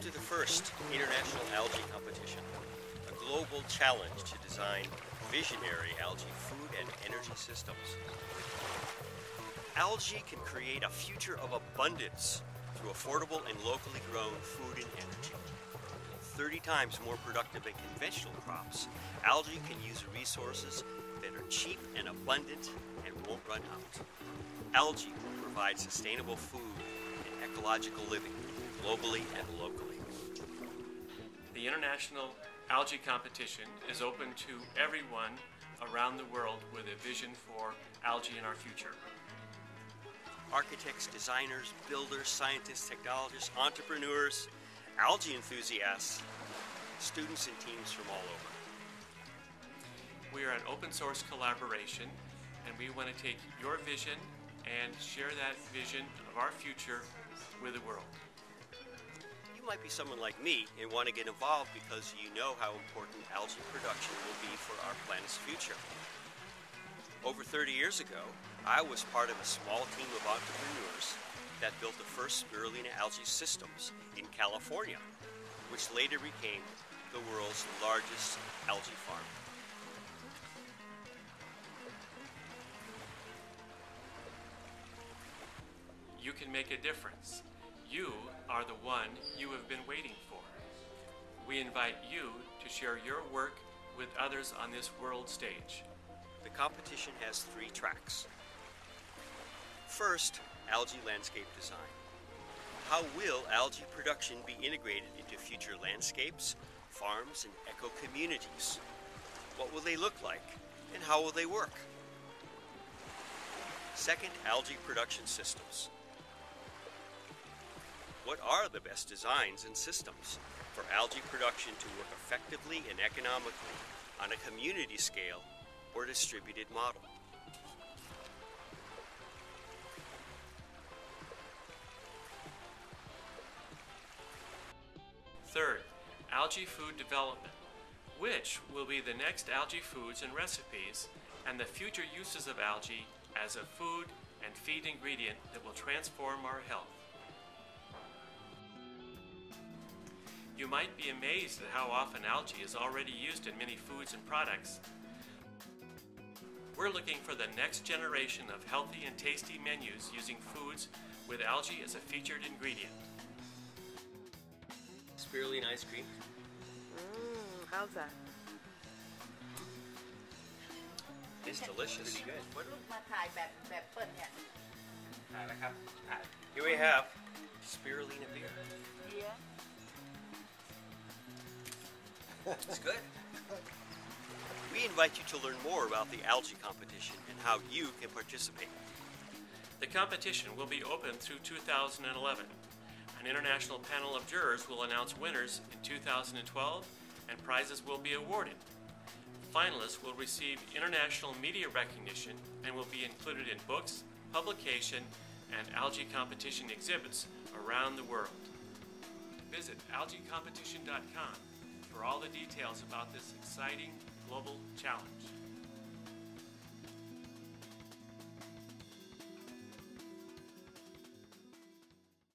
Welcome to the first International Algae Competition, a global challenge to design visionary algae food and energy systems. Algae can create a future of abundance through affordable and locally grown food and energy. 30 times more productive than conventional crops, algae can use resources that are cheap and abundant and won't run out. Algae will provide sustainable food and ecological living, globally and locally. The International Algae Competition is open to everyone around the world with a vision for algae in our future. Architects, designers, builders, scientists, technologists, entrepreneurs, algae enthusiasts, students and teams from all over. We are an open source collaboration, and we want to take your vision and share that vision of our future with the world. You might be someone like me and want to get involved because you know how important algae production will be for our planet's future. Over 30 years ago, I was part of a small team of entrepreneurs that built the first spirulina algae systems in California, which later became the world's largest algae farm. You can make a difference. You are the one you have been waiting for. We invite you to share your work with others on this world stage. The competition has 3 tracks. First, algae landscape design. How will algae production be integrated into future landscapes, farms, and eco-communities? What will they look like, and how will they work? Second, algae production systems. What are the best designs and systems for algae production to work effectively and economically on a community scale or distributed model? Third, algae food development, which will be the next algae foods and recipes and the future uses of algae as a food and feed ingredient that will transform our health. You might be amazed at how often algae is already used in many foods and products. We're looking for the next generation of healthy and tasty menus using foods with algae as a featured ingredient. Spirulina ice cream. How's that? It's delicious. Pretty good. Here we have spirulina beer. Yeah. It's good. We invite you to learn more about the algae competition and how you can participate. The competition will be open through 2011. An international panel of jurors will announce winners in 2012, and prizes will be awarded. Finalists will receive international media recognition and will be included in books, publication, and algae competition exhibits around the world. Visit algaecompetition.com for all the details about this exciting global challenge.